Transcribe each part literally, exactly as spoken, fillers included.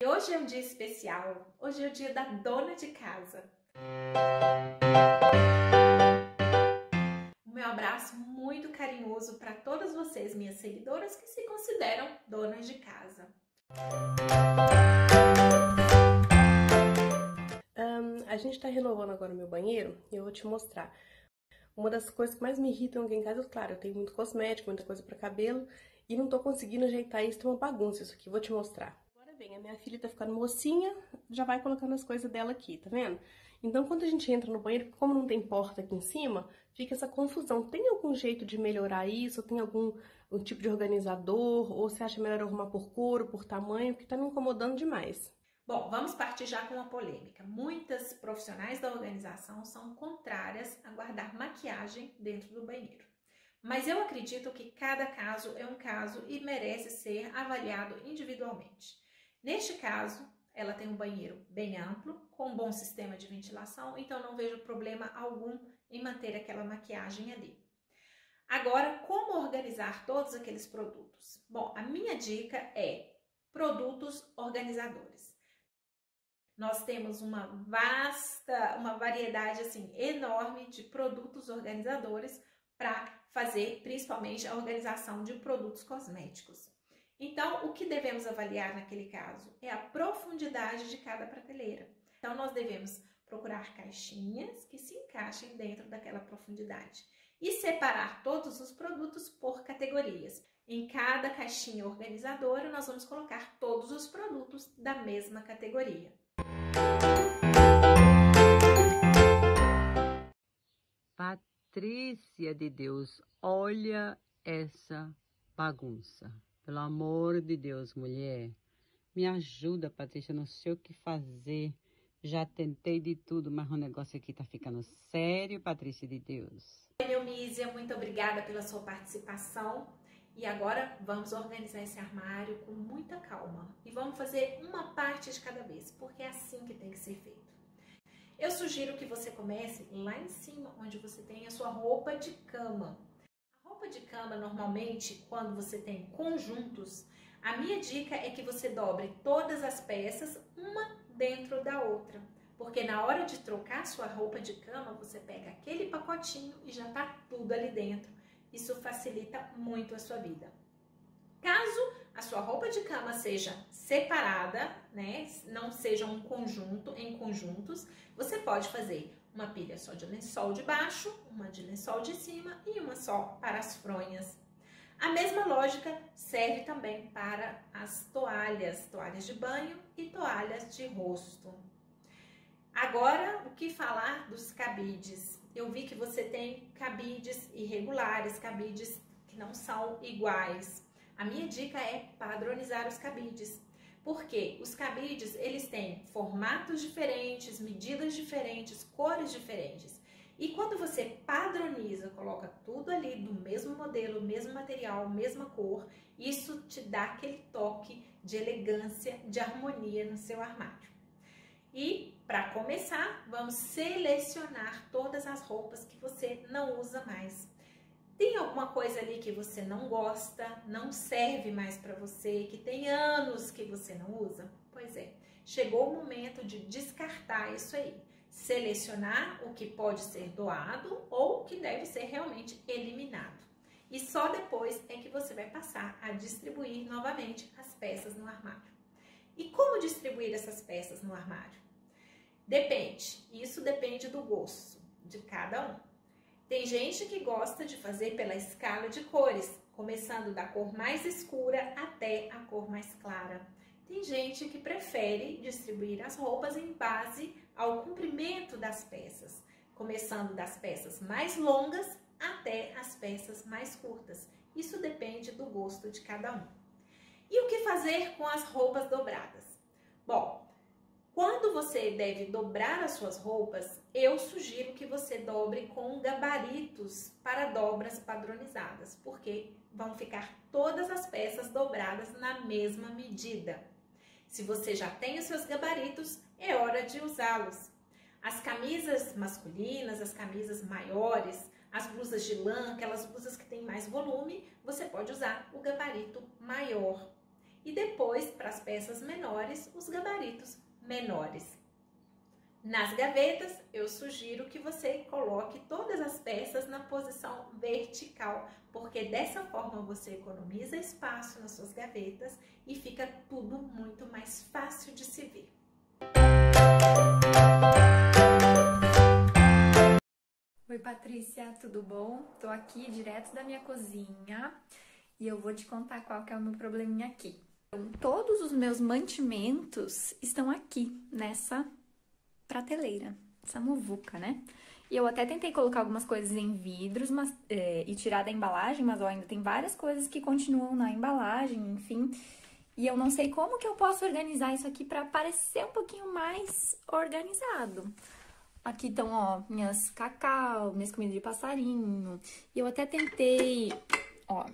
E hoje é um dia especial, hoje é o dia da dona de casa. O meu abraço muito carinhoso para todas vocês, minhas seguidoras, que se consideram donas de casa. Um, a gente está renovando agora o meu banheiro e eu vou te mostrar. Uma das coisas que mais me irritam aqui em casa, claro, eu tenho muito cosmético, muita coisa para cabelo e não estou conseguindo ajeitar isso, tem uma bagunça isso aqui, vou te mostrar. Bem, a minha filha tá ficando mocinha, já vai colocando as coisas dela aqui, tá vendo? Então, quando a gente entra no banheiro, como não tem porta aqui em cima, fica essa confusão. Tem algum jeito de melhorar isso? Tem algum um tipo de organizador? Ou você acha melhor arrumar por cor, por tamanho? Porque tá me incomodando demais. Bom, vamos partir já com uma polêmica. Muitas profissionais da organização são contrárias a guardar maquiagem dentro do banheiro. Mas eu acredito que cada caso é um caso e merece ser avaliado individualmente. Neste caso, ela tem um banheiro bem amplo, com um bom sistema de ventilação, então não vejo problema algum em manter aquela maquiagem ali. Agora, como organizar todos aqueles produtos? Bom, a minha dica é produtos organizadores. Nós temos uma vasta, uma variedade assim enorme de produtos organizadores para fazer principalmente a organização de produtos cosméticos. Então, o que devemos avaliar naquele caso é a profundidade de cada prateleira. Então, nós devemos procurar caixinhas que se encaixem dentro daquela profundidade e separar todos os produtos por categorias. Em cada caixinha organizadora, nós vamos colocar todos os produtos da mesma categoria. Patrícia de Deus, olha essa bagunça. Pelo amor de Deus, mulher, me ajuda, Patrícia, não sei o que fazer, já tentei de tudo, mas o negócio aqui tá ficando sério, Patrícia de Deus. Neomísia, muito obrigada pela sua participação e agora vamos organizar esse armário com muita calma e vamos fazer uma parte de cada vez, porque é assim que tem que ser feito. Eu sugiro que você comece lá em cima, onde você tem a sua roupa de cama. De cama, normalmente, quando você tem conjuntos, a minha dica é que você dobre todas as peças uma dentro da outra, porque na hora de trocar sua roupa de cama, você pega aquele pacotinho e já tá tudo ali dentro. Isso facilita muito a sua vida. Caso a sua roupa de cama seja separada, né, não seja um conjunto, em conjuntos, você pode fazer uma pilha só de lençol de baixo, uma de lençol de cima e uma só para as fronhas. A mesma lógica serve também para as toalhas, toalhas de banho e toalhas de rosto. Agora, o que falar dos cabides? Eu vi que você tem cabides irregulares, cabides que não são iguais. A minha dica é padronizar os cabides, porque os cabides, eles têm formatos diferentes, medidas diferentes, cores diferentes. E quando você padroniza, coloca tudo ali do mesmo modelo, mesmo material, mesma cor, isso te dá aquele toque de elegância, de harmonia no seu armário. E, para começar, vamos selecionar todas as roupas que você não usa mais. Tem alguma coisa ali que você não gosta, não serve mais para você, que tem anos que você não usa? Pois é, chegou o momento de descartar isso aí. Selecionar o que pode ser doado ou que deve ser realmente eliminado. E só depois é que você vai passar a distribuir novamente as peças no armário. E como distribuir essas peças no armário? Depende, isso depende do gosto de cada um. Tem gente que gosta de fazer pela escala de cores, começando da cor mais escura até a cor mais clara. Tem gente que prefere distribuir as roupas em base ao comprimento das peças, começando das peças mais longas até as peças mais curtas. Isso depende do gosto de cada um. E o que fazer com as roupas dobradas? Bom, quando você deve dobrar as suas roupas, eu sugiro que você dobre com gabaritos para dobras padronizadas, porque vão ficar todas as peças dobradas na mesma medida. Se você já tem os seus gabaritos, é hora de usá-los. As camisas masculinas, as camisas maiores, as blusas de lã, aquelas blusas que têm mais volume, você pode usar o gabarito maior. e depois, para as peças menores, os gabaritos menores. Nas gavetas, eu sugiro que você coloque todas as peças na posição vertical, porque dessa forma você economiza espaço nas suas gavetas e fica tudo muito mais fácil de se ver. Oi Patrícia, tudo bom? Tô aqui direto da minha cozinha e eu vou te contar qual que é o meu probleminha aqui. Então, todos os meus mantimentos estão aqui, nessa prateleira, essa muvuca, né? E eu até tentei colocar algumas coisas em vidros mas, é, e tirar da embalagem, mas ó, ainda tem várias coisas que continuam na embalagem, enfim. E eu não sei como que eu posso organizar isso aqui pra parecer um pouquinho mais organizado. Aqui estão, ó, minhas cacau, minhas comidas de passarinho. E eu até tentei, ó,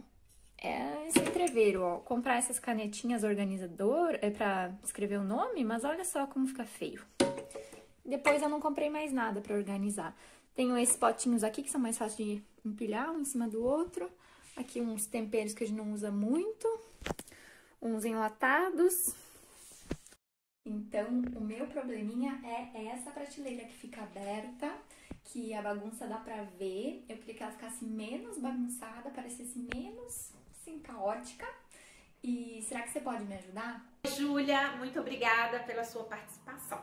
é esse entreveiro, ó, comprar essas canetinhas organizadoras é pra escrever o nome, mas olha só como fica feio. Depois eu não comprei mais nada pra organizar. Tenho esses potinhos aqui que são mais fáceis de empilhar um em cima do outro. Aqui uns temperos que a gente não usa muito. Uns enlatados. Então, o meu probleminha é essa prateleira que fica aberta, que a bagunça dá pra ver. Eu queria que ela ficasse menos bagunçada, parecesse menos, assim, caótica. E será que você pode me ajudar? Júlia, muito obrigada pela sua participação.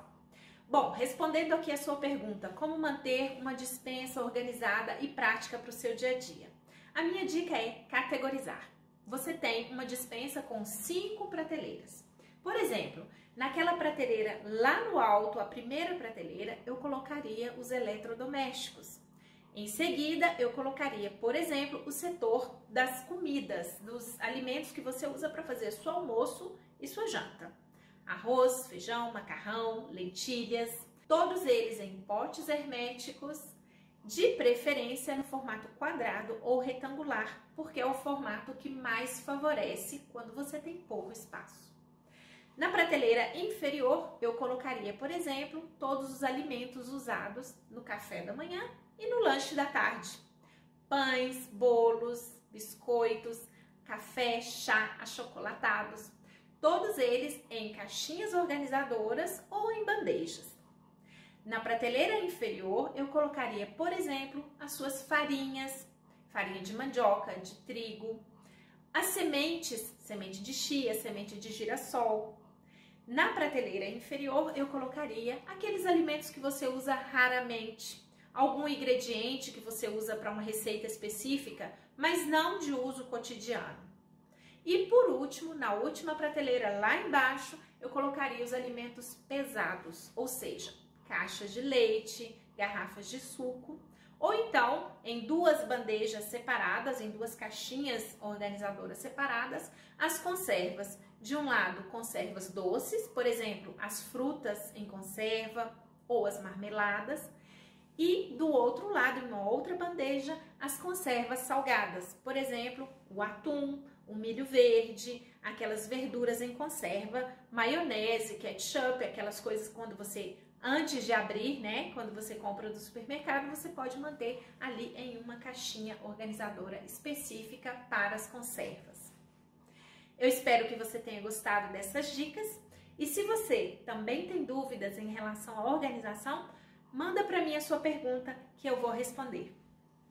Bom, respondendo aqui a sua pergunta, como manter uma despensa organizada e prática para o seu dia a dia? A minha dica é categorizar. Você tem uma despensa com cinco prateleiras. Por exemplo, naquela prateleira lá no alto, a primeira prateleira, eu colocaria os eletrodomésticos. Em seguida, eu colocaria, por exemplo, o setor das comidas, dos alimentos que você usa para fazer seu almoço e sua janta. Arroz, feijão, macarrão, lentilhas, todos eles em potes herméticos, de preferência no formato quadrado ou retangular, porque é o formato que mais favorece quando você tem pouco espaço. Na prateleira inferior, eu colocaria, por exemplo, todos os alimentos usados no café da manhã e no lanche da tarde. Pães, bolos, biscoitos, café, chá, achocolatados. Todos eles em caixinhas organizadoras ou em bandejas. Na prateleira inferior, eu colocaria, por exemplo, as suas farinhas, farinha de mandioca, de trigo, as sementes, semente de chia, semente de girassol. Na prateleira inferior, eu colocaria aqueles alimentos que você usa raramente. Algum ingrediente que você usa para uma receita específica, mas não de uso cotidiano. E por último, na última prateleira lá embaixo, eu colocaria os alimentos pesados, ou seja, caixas de leite, garrafas de suco, ou então em duas bandejas separadas, em duas caixinhas organizadoras separadas, as conservas. De um lado, conservas doces, por exemplo, as frutas em conserva ou as marmeladas. E do outro lado, em uma outra bandeja, as conservas salgadas, por exemplo, o atum, o milho verde, aquelas verduras em conserva, maionese, ketchup, aquelas coisas quando você, antes de abrir, né, quando você compra do supermercado, você pode manter ali em uma caixinha organizadora específica para as conservas. Eu espero que você tenha gostado dessas dicas e se você também tem dúvidas em relação à organização, manda para mim a sua pergunta que eu vou responder.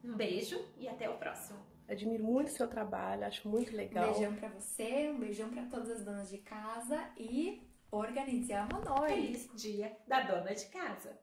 Um beijo e até o próximo. Admiro muito o seu trabalho, acho muito legal. Um beijão pra você, um beijão pra todas as donas de casa e organizamos nós. Feliz Dia da Dona de Casa!